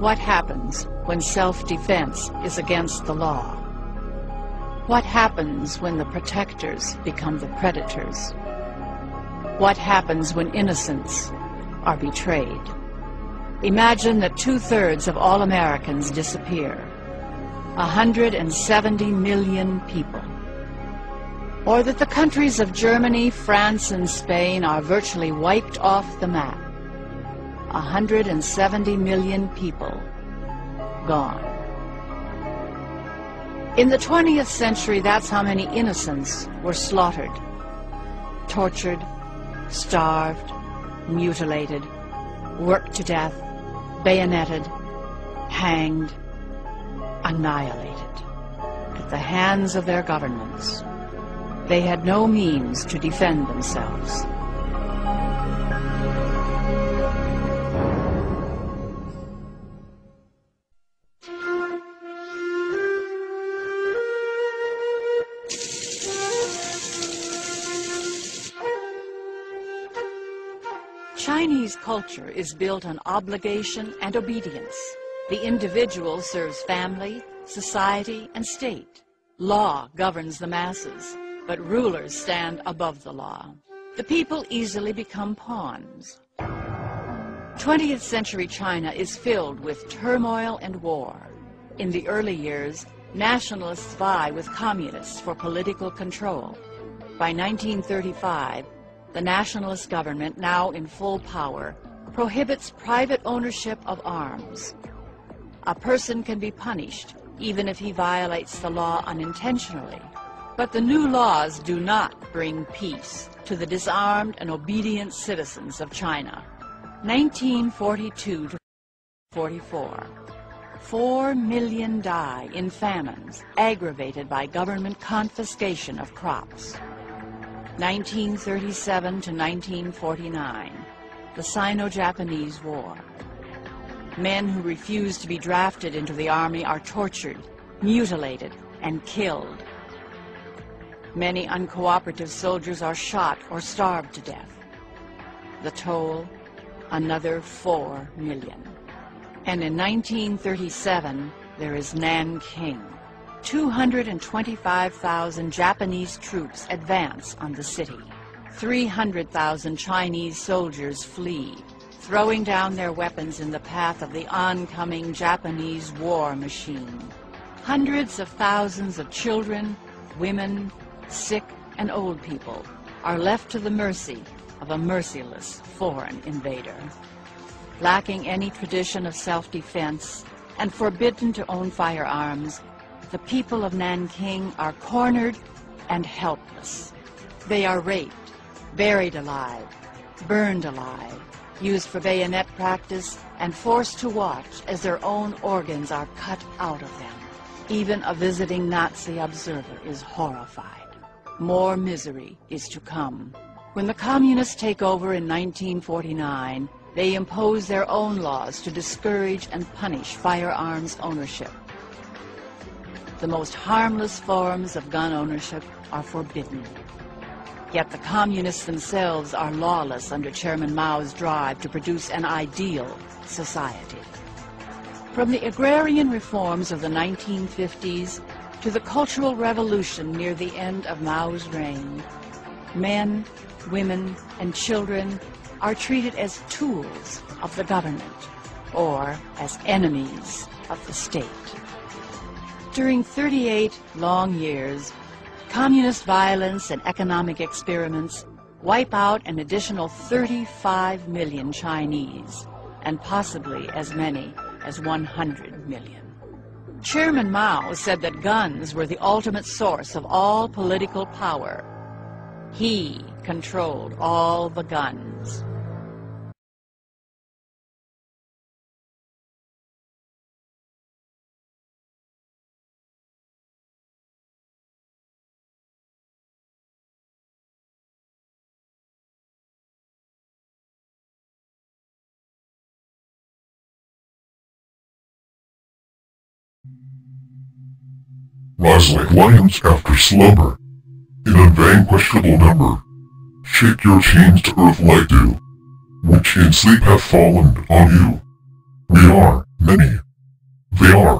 What happens when self-defense is against the law? What happens when the protectors become the predators? What happens when innocents are betrayed? Imagine that 2/3 of all Americans disappear. 170 million people. Or that the countries of Germany, France, and Spain are virtually wiped off the map. 170 million people gone. In the 20th century, that's how many innocents were slaughtered, tortured, starved, mutilated, worked to death, bayoneted, hanged, annihilated at the hands of their governments. They had no means to defend themselves. Chinese culture is built on obligation and obedience. The individual serves family, society, and state. Law governs the masses, but rulers stand above the law. The people easily become pawns. 20th century China is filled with turmoil and war. In the early years, nationalists vie with communists for political control. By 1935, the nationalist government, now in full power, prohibits private ownership of arms. A person can be punished even if he violates the law unintentionally. But the new laws do not bring peace to the disarmed and obedient citizens of China. 1942 to 44. 4 million die in famines aggravated by government confiscation of crops. 1937 to 1949, the Sino-Japanese war. Men who refuse to be drafted into the army are tortured, mutilated, and killed. Many uncooperative soldiers are shot or starved to death. The toll, another 4 million. And in 1937, there is Nanjing. 225,000 Japanese troops advance on the city. 300,000 Chinese soldiers flee, throwing down their weapons in the path of the oncoming Japanese war machine. Hundreds of thousands of children, women, sick, and old people are left to the mercy of a merciless foreign invader. Lacking any tradition of self-defense and forbidden to own firearms, the people of Nanjing are cornered and helpless. They are raped, buried alive, burned alive, used for bayonet practice, and forced to watch as their own organs are cut out of them. Even a visiting Nazi observer is horrified. More misery is to come. When the communists take over in 1949, they impose their own laws to discourage and punish firearms ownership. The most harmless forms of gun ownership are forbidden. Yet the communists themselves are lawless under Chairman Mao's drive to produce an ideal society. From the agrarian reforms of the 1950s to the Cultural Revolution near the end of Mao's reign, men, women, and children are treated as tools of the government or as enemies of the state. During 38 long years, communist violence and economic experiments wipe out an additional 35 million Chinese, and possibly as many as 100 million. Chairman Mao said that guns were the ultimate source of all political power. He controlled all the guns. Rise like lions after slumber, in unvanquishable number, shake your chains to earth like dew, which in sleep hath fallen on you. We are many. They are